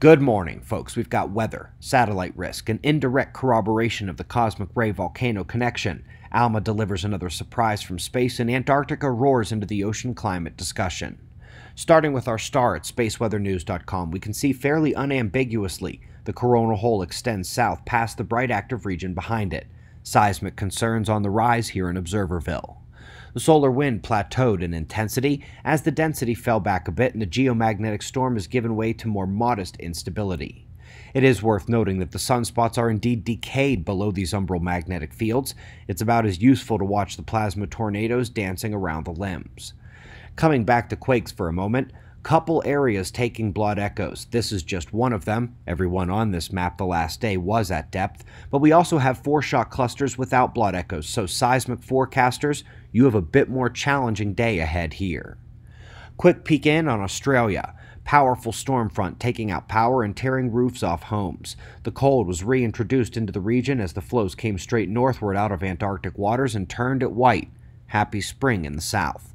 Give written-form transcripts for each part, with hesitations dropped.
Good morning, folks. We've got weather, satellite risk, and indirect corroboration of the cosmic ray volcano connection. ALMA delivers another surprise from space, and Antarctica roars into the ocean climate discussion. Starting with our star at spaceweathernews.com, we can see fairly unambiguously the coronal hole extends south past the bright active region behind it. Seismic concerns on the rise here in Observerville. The solar wind plateaued in intensity as the density fell back a bit and the geomagnetic storm has given way to more modest instability. It is worth noting that the sunspots are indeed decayed below these umbral magnetic fields. It's about as useful to watch the plasma tornadoes dancing around the limbs. Coming back to quakes for a moment, couple areas taking blood echoes. This is just one of them. Everyone on this map the last day was at depth, but we also have four shock clusters without blood echoes, so seismic forecasters, you have a bit more challenging day ahead here. Quick peek in on Australia. Powerful storm front taking out power and tearing roofs off homes. The cold was reintroduced into the region as the flows came straight northward out of Antarctic waters and turned it white. Happy spring in the south.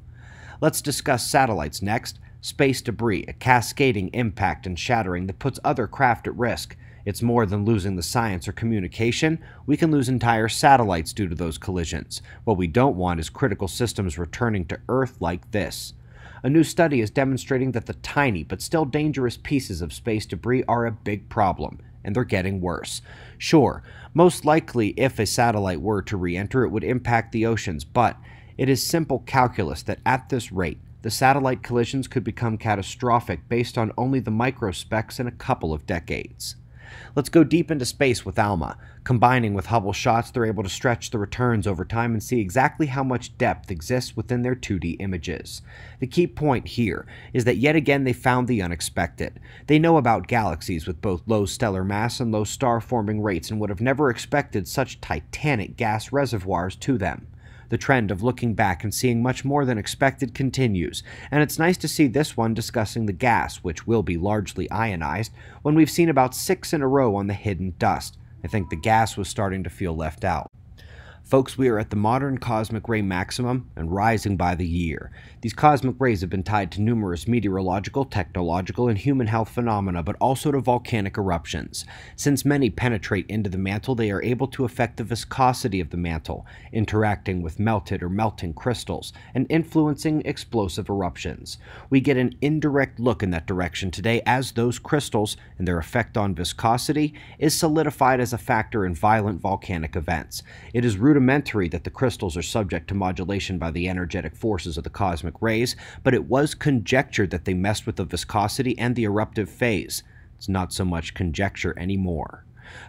Let's discuss satellites next. Space debris, a cascading impact and shattering that puts other craft at risk. It's more than losing the science or communication. We can lose entire satellites due to those collisions. What we don't want is critical systems returning to Earth like this. A new study is demonstrating that the tiny but still dangerous pieces of space debris are a big problem, and they're getting worse. Sure, most likely if a satellite were to re-enter, it would impact the oceans, but it is simple calculus that at this rate, the satellite collisions could become catastrophic based on only the microspecs in a couple of decades. Let's go deep into space with ALMA. Combining with Hubble shots, they're able to stretch the returns over time and see exactly how much depth exists within their 2D images. The key point here is that yet again they found the unexpected. They know about galaxies with both low stellar mass and low star forming rates and would have never expected such titanic gas reservoirs to them. The trend of looking back and seeing much more than expected continues, and it's nice to see this one discussing the gas, which will be largely ionized, when we've seen about 6 in a row on the hidden dust. I think the gas was starting to feel left out. Folks, we are at the modern cosmic ray maximum and rising by the year. These cosmic rays have been tied to numerous meteorological, technological, and human health phenomena, but also to volcanic eruptions. Since many penetrate into the mantle, they are able to affect the viscosity of the mantle, interacting with melted or melting crystals, and influencing explosive eruptions. We get an indirect look in that direction today as those crystals and their effect on viscosity is solidified as a factor in violent volcanic events. It is rudimentary that the crystals are subject to modulation by the energetic forces of the cosmic rays, but it was conjectured that they messed with the viscosity and the eruptive phase. It's not so much conjecture anymore.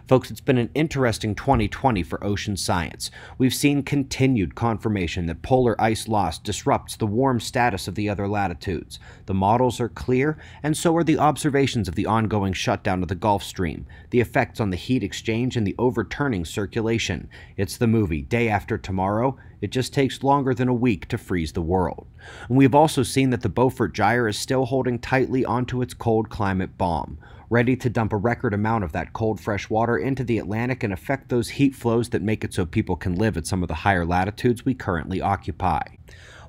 Folks, it's been an interesting 2020 for ocean science. We've seen continued confirmation that polar ice loss disrupts the warm status of the other latitudes. The models are clear, and so are the observations of the ongoing shutdown of the Gulf Stream, the effects on the heat exchange, and the overturning circulation. It's the movie Day After Tomorrow. It just takes longer than a week to freeze the world. And we've also seen that the Beaufort Gyre is still holding tightly onto its cold climate bomb, ready to dump a record amount of that cold fresh water into the Atlantic and affect those heat flows that make it so people can live at some of the higher latitudes we currently occupy.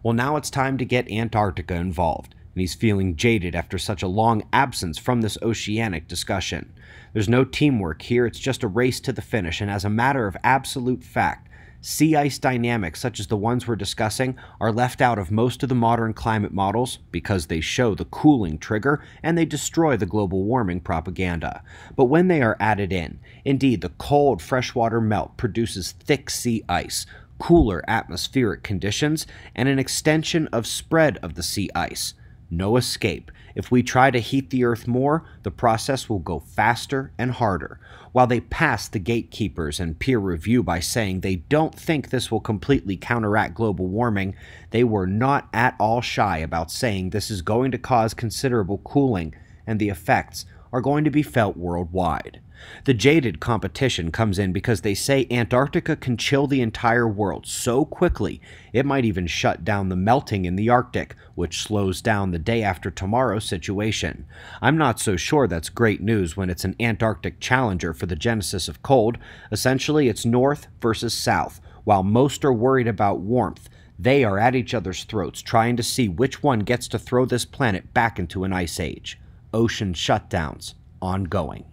Well, now it's time to get Antarctica involved, and he's feeling jaded after such a long absence from this oceanic discussion. There's no teamwork here, it's just a race to the finish, and as a matter of absolute fact, sea ice dynamics such as the ones we're discussing are left out of most of the modern climate models because they show the cooling trigger and they destroy the global warming propaganda. But when they are added in, indeed the cold freshwater melt produces thick sea ice, cooler atmospheric conditions, and an extension of spread of the sea ice. No escape. If we try to heat the Earth more, the process will go faster and harder. While they pass the gatekeepers and peer review by saying they don't think this will completely counteract global warming, they were not at all shy about saying this is going to cause considerable cooling, and the effects are going to be felt worldwide. The jaded competition comes in because they say Antarctica can chill the entire world so quickly it might even shut down the melting in the Arctic, which slows down the Day After Tomorrow situation. I'm not so sure that's great news when it's an Antarctic challenger for the genesis of cold. Essentially, it's north versus south. While most are worried about warmth, they are at each other's throats trying to see which one gets to throw this planet back into an ice age. Ocean shutdowns. ongoing.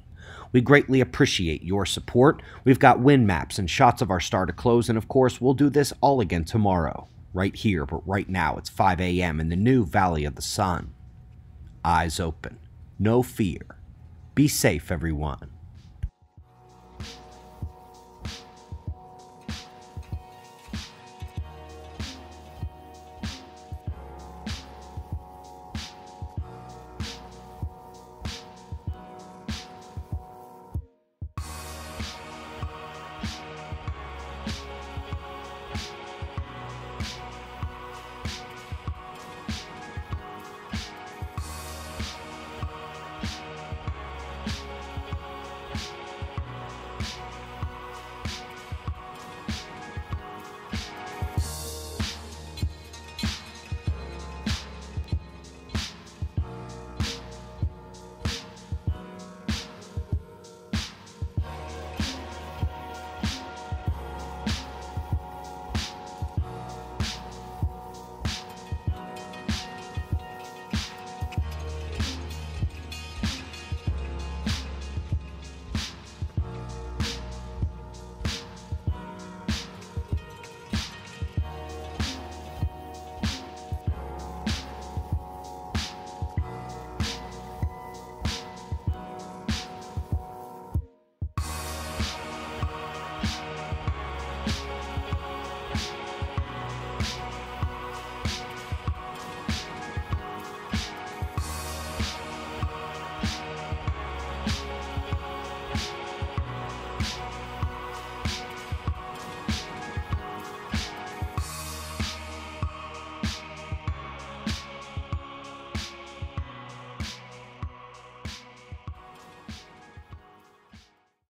We greatly appreciate your support. We've got wind maps and shots of our star to close, and of course, we'll do this all again tomorrow, right here, but right now it's 5 a.m. in the new Valley of the Sun. Eyes open. No fear. Be safe, everyone.